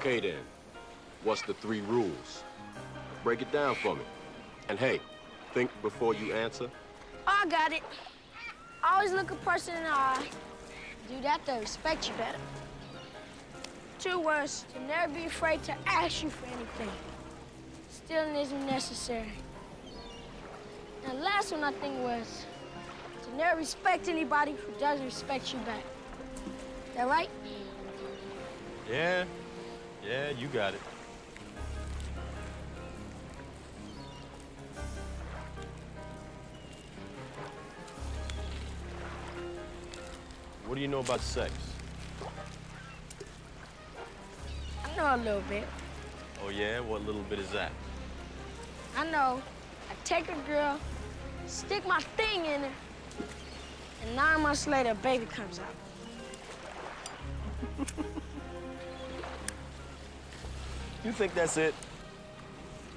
Okay then, what's the 3 rules? Break it down for me. And hey, think before you answer. Oh, I got it. Always look a person in the eye. Do that, they'll respect you better. 2 words, to never be afraid to ask you for anything. Stealing isn't necessary. And the last one I think was, to never respect anybody who doesn't respect you back. Is that right? Yeah. Yeah, you got it. What do you know about sex? I know a little bit. Oh, yeah? What little bit is that? I know. I take a girl, stick my thing in her, and 9 months later, a baby comes out. You think that's it?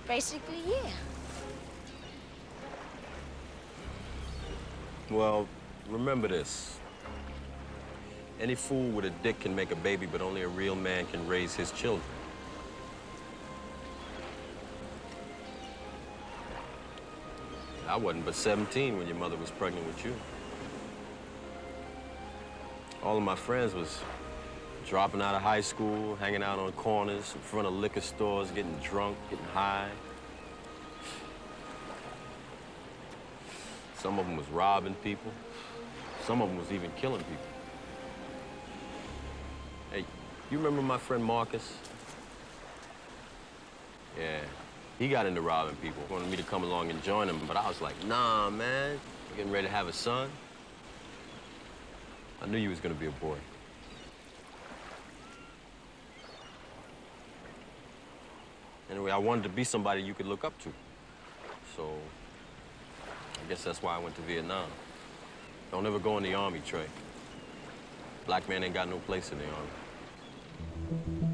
Basically, yeah. Well, remember this. Any fool with a dick can make a baby, but only a real man can raise his children. I wasn't but 17 when your mother was pregnant with you. All of my friends was dropping out of high school, hanging out on corners, in front of liquor stores, getting drunk, getting high. Some of them was robbing people. Some of them was even killing people. Hey, you remember my friend Marcus? Yeah, he got into robbing people. He wanted me to come along and join him, but I was like, nah, man. We're getting ready to have a son. I knew you was gonna be a boy. Anyway, I wanted to be somebody you could look up to. So, I guess that's why I went to Vietnam. Don't ever go in the Army, Trey. Black man ain't got no place in the Army.